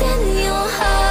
in your heart.